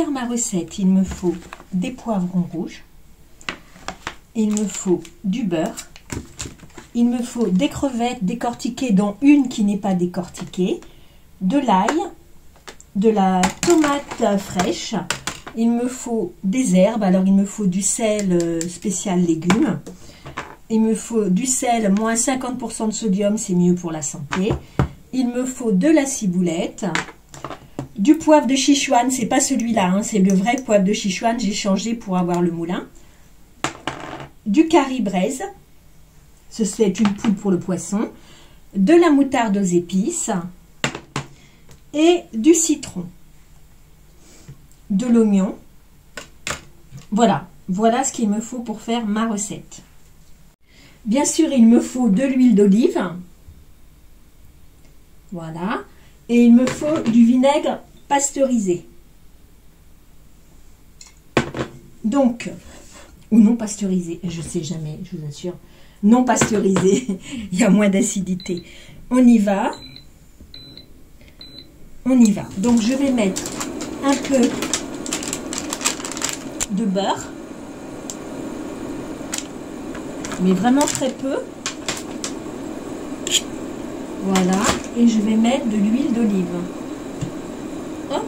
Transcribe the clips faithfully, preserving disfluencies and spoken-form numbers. faire ma recette, il me faut des poivrons rouges, il me faut du beurre, il me faut des crevettes décortiquées, dont une qui n'est pas décortiquée, de l'ail, de la tomate fraîche, il me faut des herbes, alors il me faut du sel spécial légumes, il me faut du sel, moins cinquante pour cent de sodium, c'est mieux pour la santé, il me faut de la ciboulette, du poivre de Sichuan, c'est pas celui-là, hein, c'est le vrai poivre de Sichuan, j'ai changé pour avoir le moulin, du curry braise, ce c'est une poudre pour le poisson, de la moutarde aux épices, et du citron, de l'oignon. Voilà, voilà ce qu'il me faut pour faire ma recette. Bien sûr, il me faut de l'huile d'olive. Voilà. Et il me faut du vinaigre pasteurisé. Donc, ou non pasteurisé, je ne sais jamais, je vous assure. Non pasteurisé, il y a moins d'acidité. On y va. On y va. Donc je vais mettre un peu de beurre, mais vraiment très peu. Voilà, et je vais mettre de l'huile d'olive. Hop.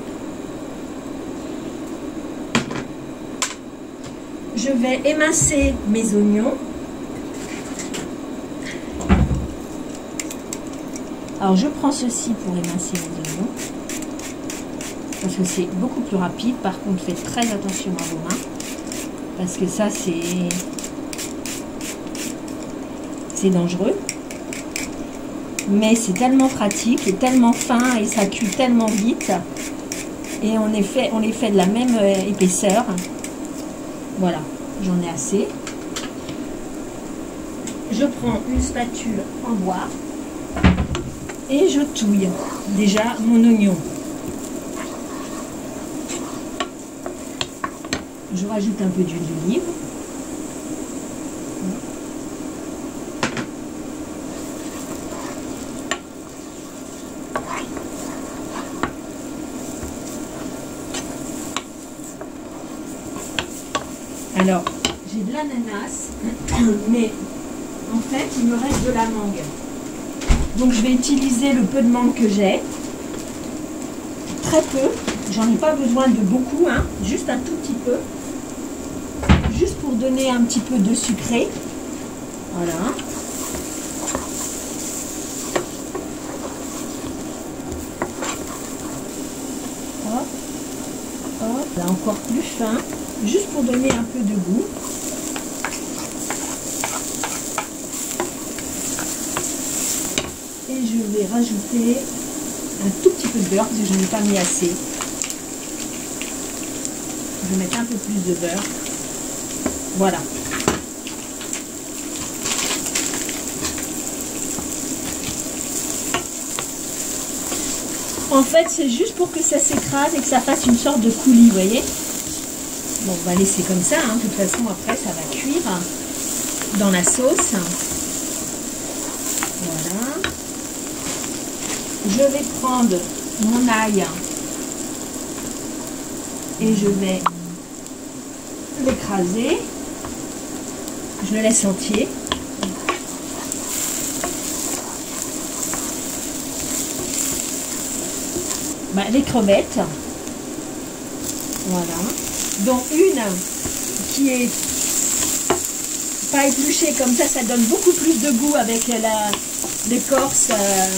Je vais émincer mes oignons. Alors je prends ceci pour émincer mes oignons, parce que c'est beaucoup plus rapide. Par contre, faites très attention à vos mains, parce que ça c'est c'est dangereux. Mais c'est tellement pratique et tellement fin et ça cuit tellement vite. Et on, est fait, on les fait de la même épaisseur. Voilà, j'en ai assez. Je prends une spatule en bois. Et je touille déjà mon oignon. Je rajoute un peu d'huile d'olive. Alors, j'ai de l'ananas, mais en fait, il me reste de la mangue. Donc je vais utiliser le peu de mangue que j'ai, très peu, j'en ai pas besoin de beaucoup, hein, juste un tout petit peu, juste pour donner un petit peu de sucré, voilà. Hop, hop, là encore plus fin, juste pour donner un peu de goût. Je vais rajouter un tout petit peu de beurre parce que je n'en ai pas mis assez. Je vais mettre un peu plus de beurre. Voilà. En fait, c'est juste pour que ça s'écrase et que ça fasse une sorte de coulis, vous voyez. Bon, on va laisser comme ça, hein. De toute façon, après, ça va cuire dans la sauce. Voilà. Je vais prendre mon ail et je vais l'écraser. Je le laisse entier. Bah, les crevettes. Voilà. Dont une qui est pas épluchée comme ça, ça donne beaucoup plus de goût avec la l'écorce. Euh,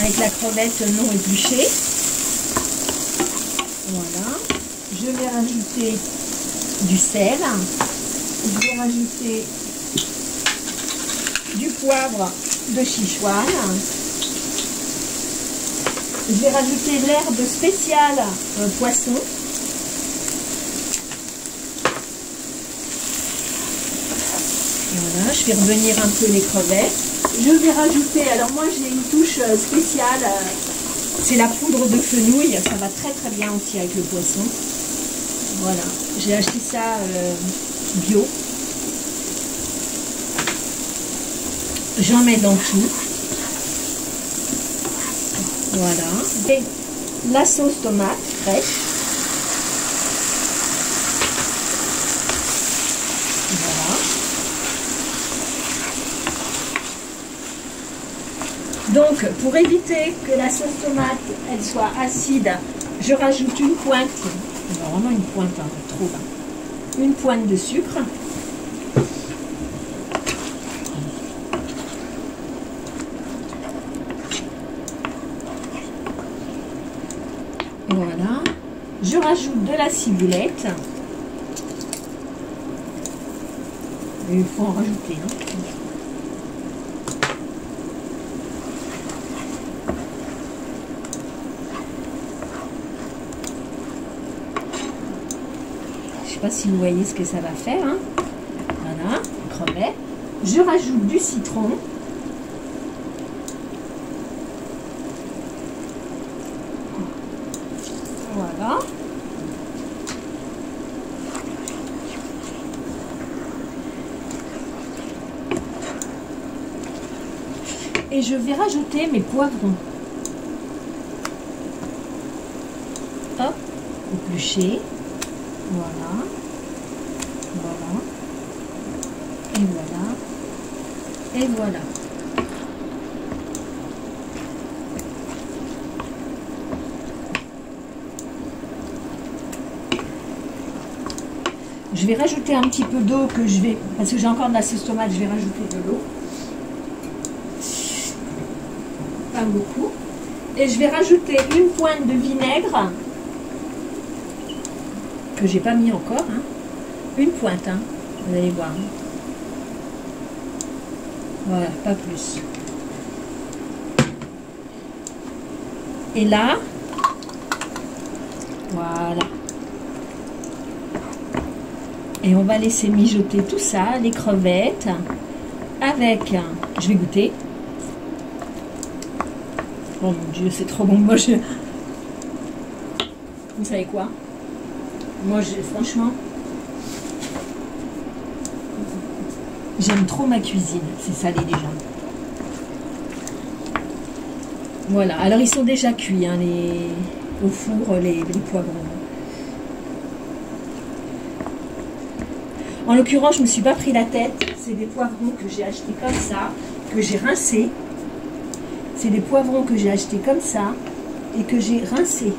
avec la crevette non épluchée. Voilà. Je vais rajouter du sel. Je vais rajouter du poivre de Sichuan. Je vais rajouter l'herbe spéciale euh, poisson. Voilà. Je vais revenir un peu les crevettes. Je vais rajouter, alors moi j'ai une touche spéciale, c'est la poudre de fenouil, ça va très très bien aussi avec le poisson. Voilà, j'ai acheté ça euh, bio. J'en mets dans tout. Voilà. Et la sauce tomate fraîche. Voilà. Donc, pour éviter que la sauce tomate elle soit acide, je rajoute une pointe, vraiment une pointe, hein, trop, hein. Une pointe de sucre. Voilà, je rajoute de la ciboulette. Et il faut en rajouter. Hein. Je ne sais pas si vous voyez ce que ça va faire. Hein. Voilà, crevet. Je rajoute du citron. Voilà. Et je vais rajouter mes poivrons. Hop, épluchés. Voilà. Voilà. Et voilà. Et voilà. Je vais rajouter un petit peu d'eau que je vais... Parce que j'ai encore de la sauce tomate, je vais rajouter de l'eau. Pas beaucoup. Et je vais rajouter une pointe de vinaigre. Que j'ai pas mis encore. Hein. Une pointe, hein. Vous allez voir. Voilà, pas plus. Et là... Voilà. Et on va laisser mijoter tout ça, les crevettes, avec... Je vais goûter. Oh mon Dieu, c'est trop bon. Moi, je... Vous savez quoi? Moi, je... franchement... J'aime trop ma cuisine. C'est salé déjà. Voilà. Alors, ils sont déjà cuits, hein, les... au four, les, les poivrons. En l'occurrence, je ne me suis pas pris la tête. C'est des poivrons que j'ai achetés comme ça, que j'ai rincés. C'est des poivrons que j'ai achetés comme ça et que j'ai rincés.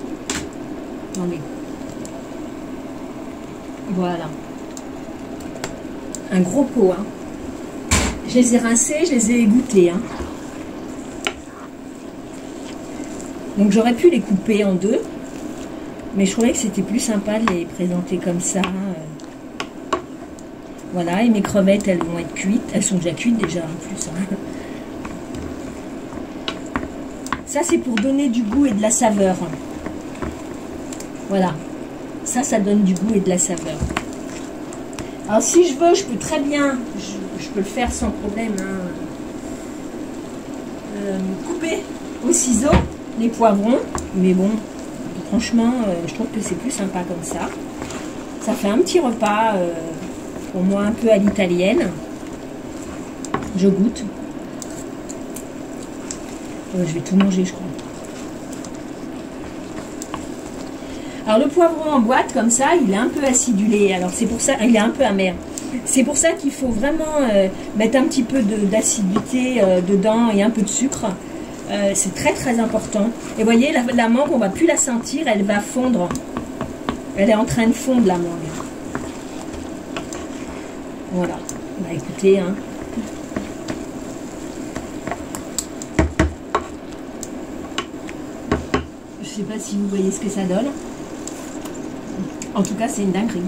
Non mais... Voilà. Un gros pot. Hein. Je les ai rincés, je les ai égouttés. Hein. Donc j'aurais pu les couper en deux. Mais je trouvais que c'était plus sympa de les présenter comme ça. Voilà, et mes crevettes, elles vont être cuites. Elles sont déjà cuites, déjà, en plus. Hein. Ça, c'est pour donner du goût et de la saveur. Voilà. Ça, ça donne du goût et de la saveur. Alors, si je veux, je peux très bien... Je, je peux le faire sans problème. Hein. Euh, couper au ciseau les poivrons. Mais bon, franchement, euh, je trouve que c'est plus sympa comme ça. Ça fait un petit repas... Euh, pour moi un peu à l'italienne. Je goûte. Euh, je vais tout manger, je crois. Alors le poivron en boîte comme ça, il est un peu acidulé. Alors c'est pour ça, il est un peu amer. C'est pour ça qu'il faut vraiment euh, mettre un petit peu d'acidité de, euh, dedans et un peu de sucre. Euh, c'est très très important. Et voyez, la, la mangue, on ne va plus la sentir, elle va fondre. Elle est en train de fondre, la mangue. Voilà, bah écoutez, hein. Je sais pas si vous voyez ce que ça donne. En tout cas, c'est une dinguerie.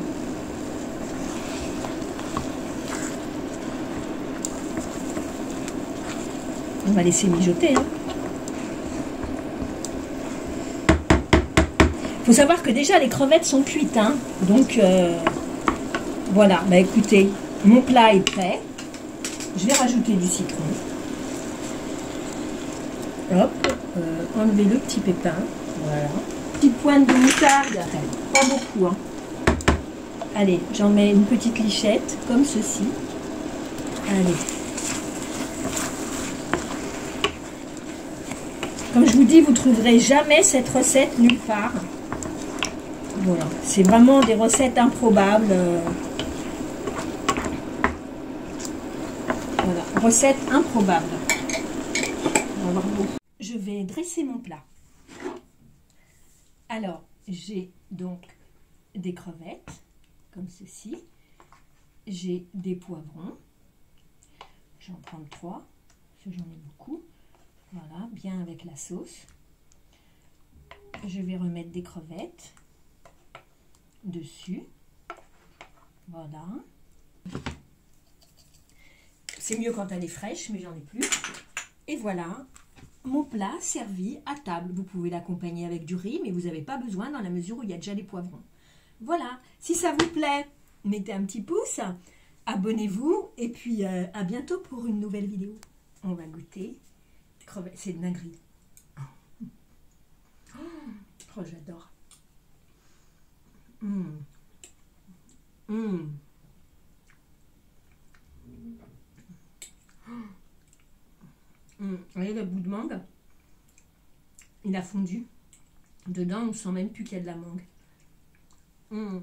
On va laisser mijoter. Hein. Faut savoir que déjà les crevettes sont cuites, hein. Donc euh, voilà, bah écoutez. Mon plat est prêt. Je vais rajouter du citron. Hop, euh, enlever le petit pépin. Voilà. Petite pointe de moutarde. Pas beaucoup. Hein. Allez, j'en mets une petite lichette, comme ceci. Allez. Comme je vous dis, vous ne trouverez jamais cette recette nulle part. Voilà, c'est vraiment des recettes improbables. Voilà, recettes improbables. On va voir beau. Je vais dresser mon plat. Alors, j'ai donc des crevettes, comme ceci. J'ai des poivrons. J'en prends trois, parce que j'en ai beaucoup. Voilà, bien avec la sauce. Je vais remettre des crevettes dessus. Voilà. C'est mieux quand elle est fraîche, mais j'en ai plus. Et voilà, mon plat servi à table. Vous pouvez l'accompagner avec du riz, mais vous n'avez pas besoin dans la mesure où il y a déjà les poivrons. Voilà, si ça vous plaît, mettez un petit pouce, abonnez-vous, et puis euh, à bientôt pour une nouvelle vidéo. On va goûter. C'est une dinguerie. Oh, j'adore. Mmh. Mmh. Mmh. Vous voyez le bout de mangue? Il a fondu. Dedans, on ne sent même plus qu'il y a de la mangue. Mmh.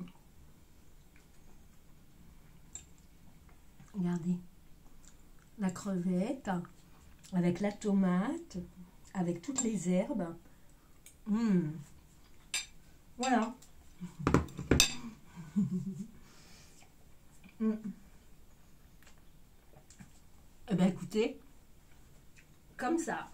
Regardez. La crevette. Avec la tomate, avec toutes les herbes. Mmh. Voilà. Mmh. Eh bien, écoutez, comme ça.